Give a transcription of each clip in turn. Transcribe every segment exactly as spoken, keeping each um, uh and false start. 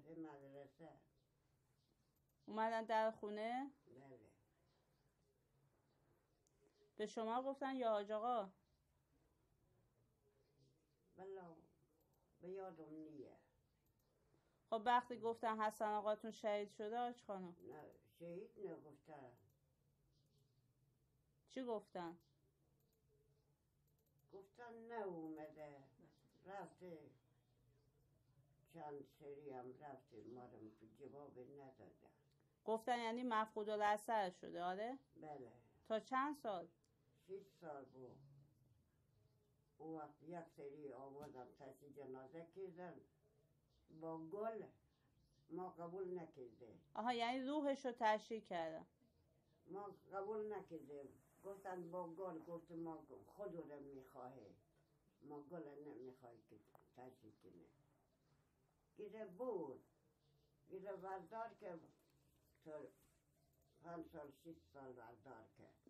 في مدرسة. اومدن در خونه؟ بله. به شما گفتن یا حاج آقا؟ بله به یادم نیه. خب وقتی گفتن حسن آقاتون شهید شده حاج خانم؟ نه شهید نگفتن. چی گفتن؟ گفتن نه اومده رفته چند سری هم رفته ما رو جواب ندادن. گفتن یعنی مفقود الاثر شده آره؟ بله. تا چند سال؟ شیش سال بود. او وقت یک سری آوردن کسی جنازه کردن با گل ما قبول نکرده. آها یعنی روحش رو تشریح کردن. ما قبول نکرده. گفتن با گل گفت ما خود رو میخواهی ما گل نمیخواهی که تشریح کنه. گیره بود گیره بردار که پنج سال شیش سال بردار کرد.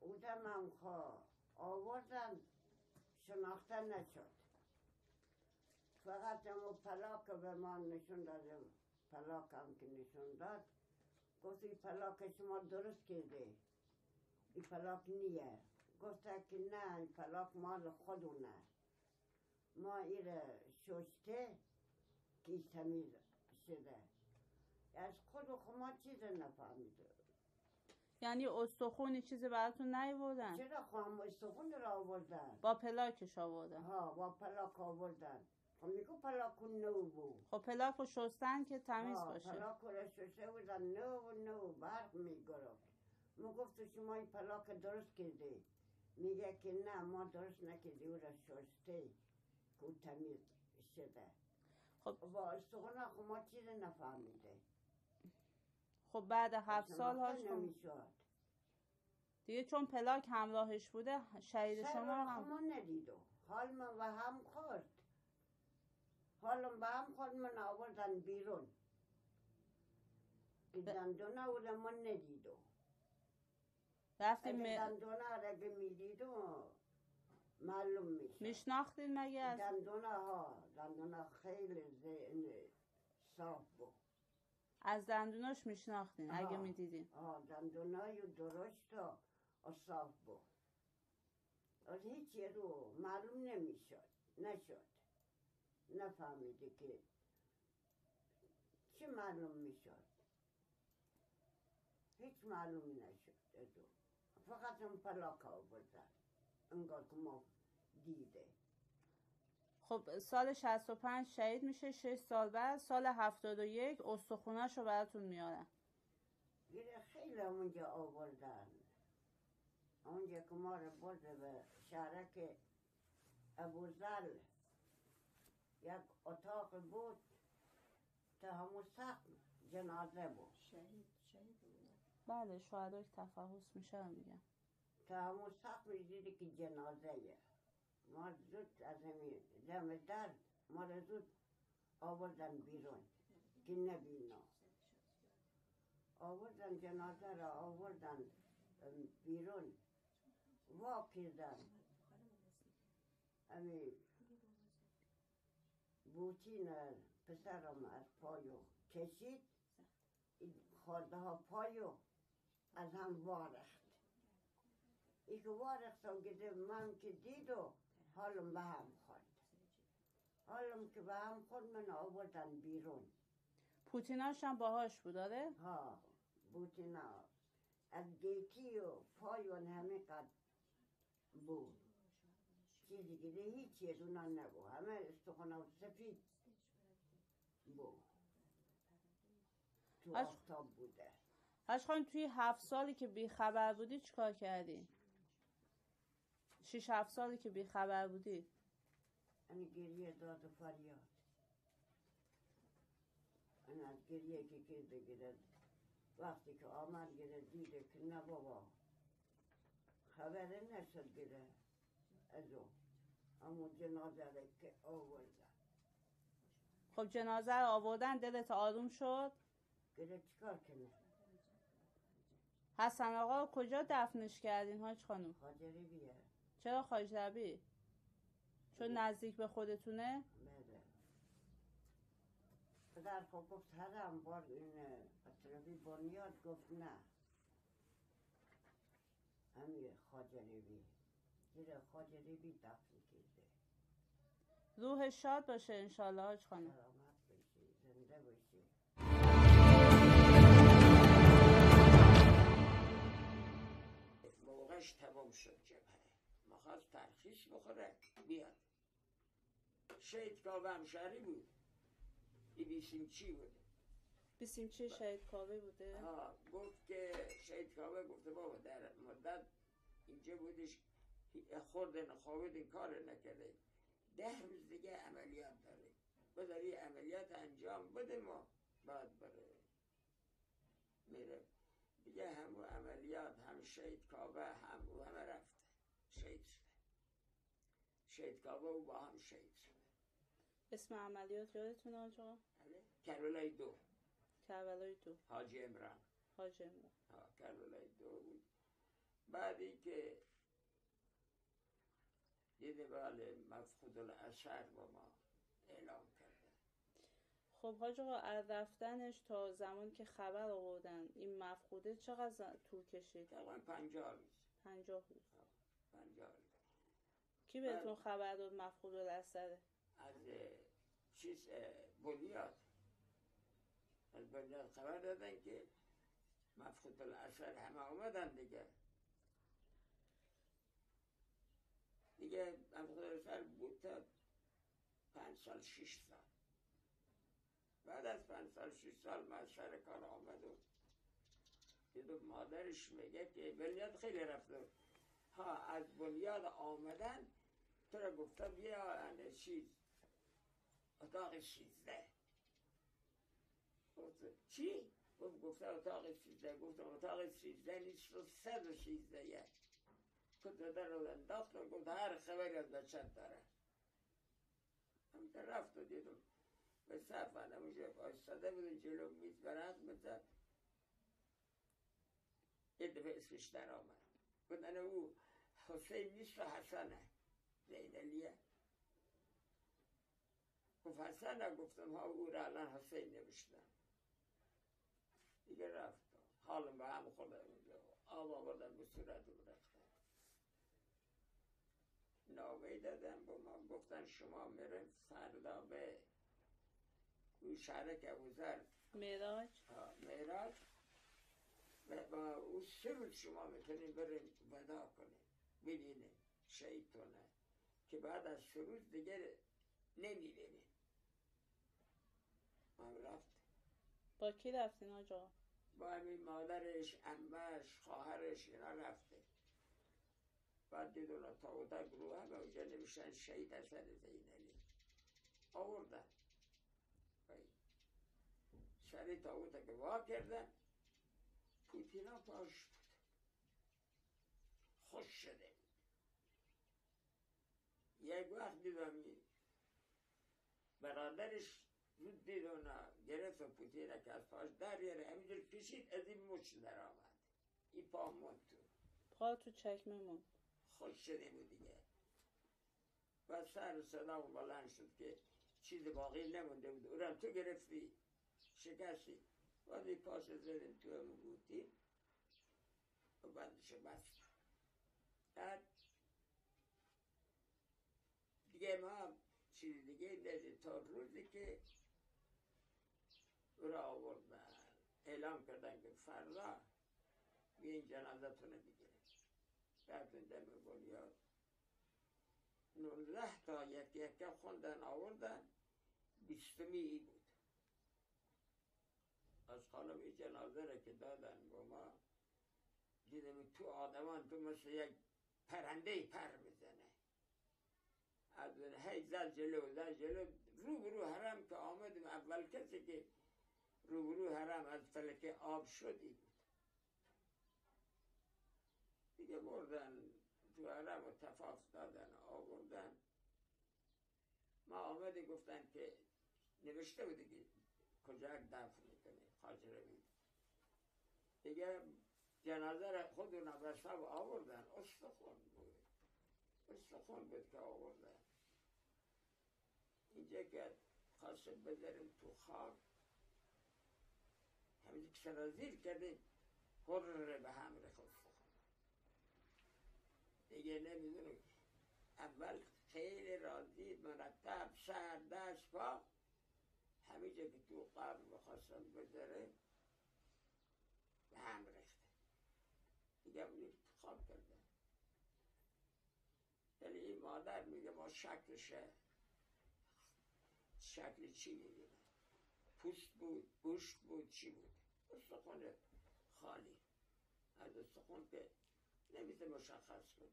او دم هم خواه آوردن شناخته نشد فقط همون پلاک به ما نشون داده. پلاک هم که نشون داد گفت این پلاک شما درست کرده این پلاک نیه. گفته که نه این پلاک مال خودونه ما ایره ششته که این تمیز شده از خود و خما چیز نفهمیده. یعنی استخونی چیزی براتون نیاوردن؟ چرا خواهم استخون را آوردن؟ با پلاکش آوردن؟ ها با پلاک آوردن. خب میگو پلاکون نو بود. خب پلاک رو شستن که تمیز باشه. پلاک رو شسته بودن نو نو برق میگرفت. میگفت شما این پلاک درست کرده. میگه که نه ما درست نکردیم او را شسته که تمیز شده. خب با استخون را خما چیز نفهمیده. خب بعد هفت سال هاش دیگه چون پلاک همراهش بوده شهید شما هم من ندیدم. حال من و هم خورد حالم به هم خورد من آوردن بیرون که دندونه او رو من ندیدم. رفتیم دندونه را که میدیدم معلوم میشه. میشناختین مگه از دندونه ها؟ دندونه خیلی صاف بود. از دندوناش میشناختین اگه میدیدین؟ آه دندونای درشت و صاف بود. از هیچی رو معلوم نمیشد نشد نفهمیده که چی معلوم میشد هیچ معلوم نشد ازو. فقط اون پلاک آوردن انگار که ما دیده. خب سال شصت و پنج شهید میشه. شش سال بعد سال هفتاد و یک استخونه‌شو براتون میارن. گیره خیلی اونجا آوردن اونجا که ما رو برده به شهرک ابوذر. یک اتاق بود تا همون سقف جنازه بود. شهید شهید بود بله شهدا که تفحص میشه میگم تا همون سقف دیدی که جنازه یه ما زود از همین دم در ما را زود آوردن بیرون که نبینا. آوردن جنازه را آوردن بیرون وا کردن همین بوتین پسرم از پایو کشید خورده ها پایو از هم وارخت. ای که وارختم گده من که دید و حالم به هم خورد. حالم که به هم خورد من آوردن بیرون. پوتیناش هم باهاش بود آره؟ ها پوتینا از گیتی و پایون همه قد بود چیزی که هیچی از اونا نبود همه استخونا سفید بود تو آفتاب بوده. حاج خانم توی هفت سالی که بیخبر بودی چیکار کردی؟ شیش هفت سالی که بیخبر بودی؟ من گریه داد و فریاد. من از گریه که کرده گرد وقتی که آمد گرد دیده که نه بابا خبره نشد گرد از او اما جنازه را که آوردن. خب جنازه را آوردن دلت آروم شد؟ گرد چیکار کنه؟ حسن آقا کجا دفنش کردین حاج خانم؟ خاجربیه. چرا خاجربی؟ چون نزدیک به خودتونه؟ بله. خدا حرفو گفت حرام بار اینه اطرابی بنیاد گفت نه همین خاجریبی زیر خاجریبی دفن کرده. روح شاد باشه انشالله حاج خانم. سلامت باشی زنده باشی. موقعش تمام شد جبهه مخواست ترخیص بخوره بیاد شهید کاوه همشهری بود ای بیسیمچی بوده بیسیمچی شهید کاوه بوده ها گفت که شهید کاوه گفته بابا در مدت اینجا بودش خوردن خوابید این کار نکرده ده روز دیگه عملیات داره بذاری عملیات انجام بده ما بعد بره میره دیگه همو عملیات هم شهید کاوه هم او همه رفته شهید شده شهید کاوه او با هم شهید شده. اسم عملیات یادتونه آجا؟ کربلای دو کربلای دو حاجی عمران حاجی عمران ها کربلای دو بود. بعدی که دیده بله مفقود الاثر با ما اعلام کرده. خب حاج آقا از رفتنش تا زمان که خبر آوردن این مفقوده چقدر طول کشید؟ تقریبا پنجاه روز پنجاه روز پنجاه روز. کی بهتون خبر داد مفقود الاثره؟ از چیز بنیاد از بنیاد خبر دادن که مفقود الاثر همه آمدن دیگه دیگه مفقود الاثر بود تا پنج سال شیش سال بعد از پنج سال شیش سال من سر کار آمد و دیدم مادرش میگه که بنیاد خیلی رفته ها از بنیاد آمدن تو را گفتم بیا چیز اتاق سیزده چی؟ گفتم اتاق سیزده گفتم اتاق سیزده نیست رو صد و سیزده یک کن دادن رو انداخت و گفت هر خبری از بچت داره همینطور رفت و دیدم به صف من همونجا بایستاده بودم جلو میز برند مثل یه دفعه اسمش در آمد گفتن او حسین نیست و حسنه زینالیه گفت حسن گفتم ها او را الان حسین نوشتم دیگه رفتم حالم به هم خورده آب آوردم به صورت او رفتم نامه دادم به ما گفتن شما میرم فردا به اون شهرک ابوذر معراج معراج با او سه روز شما میتونیم بریم ودا کنیم ببینیم شهیدتونه که بعد از سه روز دیگه نمیبینیم من رفت با کی رفتین آجا؟ با همین مادرش، عمهش، خواهرش اینا رفته بعد دیدونا تا اوتا گروه همه اونجا نمیشن شهید حسن زینالی آوردن سری تا اوتا که وا کردن پوتینا پاش بود خوش شده یک وقت دیدم برادرش زود دید اونا گرفت و پوتینه که از پاش در یاره همینجور کشید از این مچ در آمد این پا موند تو پا تو چکمه موند خوش شده بود دیگه و سر و صدا و بلند شد که چیز باقی نمونده بود اونم تو گرفتی شکستی بعد این پاس زدیم تو همون بودیم و بعدشو بست بعد دیگه ما چیز دیگه دیده تا روزی که او را آوردن اعلام کردن که فردا بیاین جنازتون رو بگیریم رفتن دم بنیاد نوزده تا یک یک خوندن آوردن بیستمی ای بود از خانم این جنازه را که دادن با ما دیدم تو آدمان تو مثل یک پرنده پر بزنه از هی زد جلو زد جلو روبرو حرم که آمدیم اول کسی که روبرو حرم از فلکه آب شدی بود دیگه بردن تو حرم و تفاف دادن آوردن ما آمدیم گفتن که نوشته بودی که کجا دفن میکنی خاجره بید دیگه جنازه را خود و نبسته آوردن استخون بود استخون بود که آوردن اینجا که خواستم بذاریم تو خاک فیزیکسازی کردیم قرر به هم رسوند. دیگه نمیدونم. اول خیلی راضی مرتب سر دست پا همه جا که تو قبر بخواستم بذاره به هم رخته. دیگه اون خواب کرده. ولی این مادر میگه ما شکلشه شکل چی میگه؟ پوست بود، گوشت بود، چی بود؟ استخوان خالی. از استخوان که نمیشه مشخص کنه.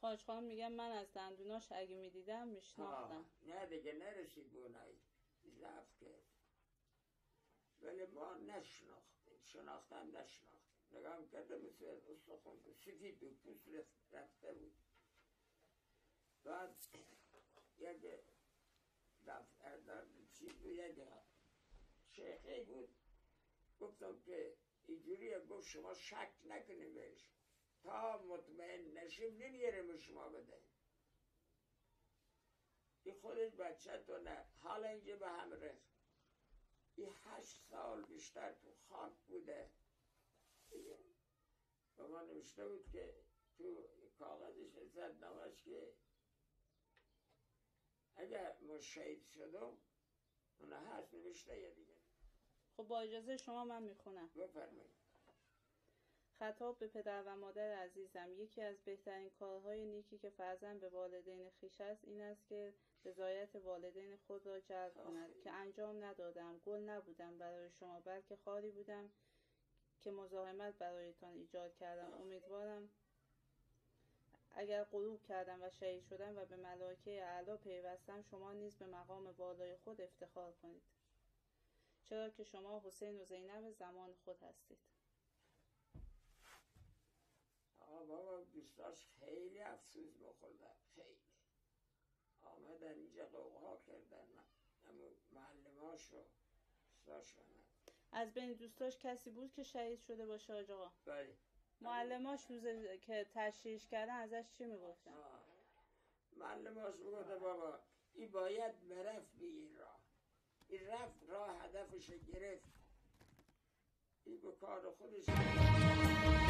خواهش خواهم میگم من از دندوناش اگه میدیدم میشناختم. نه دیگه نرسید بونایی. ضعف کرد. ولی ما نشناختیم. شناختم نشناختیم. نگاه کرده مثل استخوان که سفید بود. پوست رفته بود. بعد یک دفتردار چیز بود یک شیخی بود. گفتم که اینجوری گفت شما شک نکنیم بهش. تا مطمئن نشیم نمیاریم شما بده. این خودش بچه تو نه. حالا اینجا به هم رفت. این هشت سال بیشتر تو خاک بوده. به ما نوشته بود که تو کاغذش نزد نماش که اگر ما شهید شدم اون هست نوشته یا دیگه. خب با اجازه شما من میخونم. بفرمایید. خطاب به پدر و مادر عزیزم، یکی از بهترین کارهای نیکی که فرزند به والدین خویش است این است که رضایت والدین خود را جلب کند که انجام ندادم، گل نبودم برای شما بلکه خاری بودم که مزاحمت برایتان ایجاد کردم. امیدوارم اگر غروب کردم و شهید شدم و به ملائکه اعلی پیوستم شما نیز به مقام والای خود افتخار کنید، چرا که شما حسین و زینب زمان خود هستید. آقا بابا دوستاش خیلی افسوس بخوردن، خیلی آمدن اینجا قوقها کردن معلماش رو دوستاش رو. از بین دوستاش کسی بود که شهید شده باشه آج آقا؟ بله. معلماش روزه که تشریح کردن ازش چی میگفتن؟ معلماش میگفته بابا این باید برفت به این راه، این رفت راه هدفش گرفت، این به کار خودش